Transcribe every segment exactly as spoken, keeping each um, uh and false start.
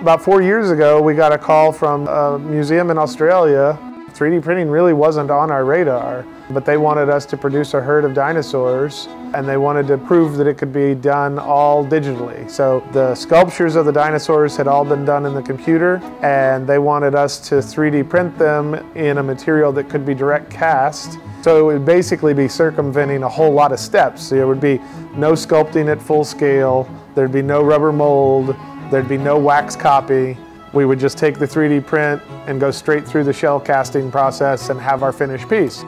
About four years ago, we got a call from a museum in Australia. three D printing really wasn't on our radar, but they wanted us to produce a herd of dinosaurs, and they wanted to prove that it could be done all digitally. So the sculptures of the dinosaurs had all been done in the computer, and they wanted us to three D print them in a material that could be direct cast. So it would basically be circumventing a whole lot of steps. So there would be no sculpting at full scale, there'd be no rubber mold, there'd be no wax copy. We would just take the three D print and go straight through the shell casting process and have our finished piece.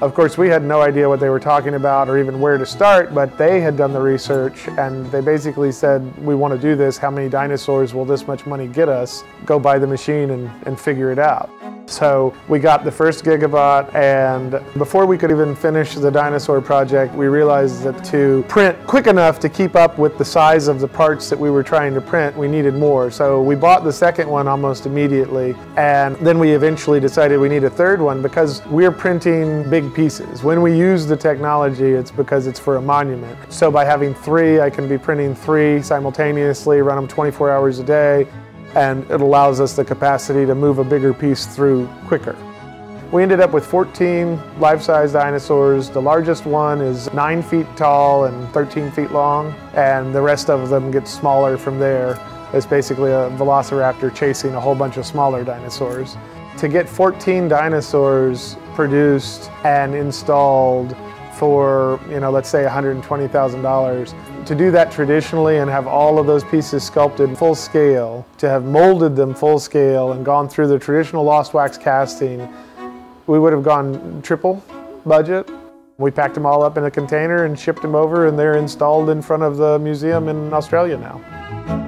Of course, we had no idea what they were talking about or even where to start, but they had done the research and they basically said, we want to do this, how many dinosaurs will this much money get us? Go buy the machine and, and figure it out. So we got the first Gigabot, and before we could even finish the dinosaur project, we realized that to print quick enough to keep up with the size of the parts that we were trying to print, we needed more. So we bought the second one almost immediately, and then we eventually decided we need a third one because we're printing big pieces. When we use the technology, it's because it's for a monument. So by having three, I can be printing three simultaneously, run them twenty-four hours a day, and it allows us the capacity to move a bigger piece through quicker. We ended up with fourteen life-size dinosaurs. The largest one is nine feet tall and thirteen feet long, and the rest of them get smaller from there. It's basically a velociraptor chasing a whole bunch of smaller dinosaurs. To get fourteen dinosaurs produced and installed for, you know, let's say one hundred twenty thousand dollars. To do that traditionally and have all of those pieces sculpted full scale, to have molded them full scale and gone through the traditional lost wax casting, we would have gone triple budget. We packed them all up in a container and shipped them over, and they're installed in front of the museum in Australia now.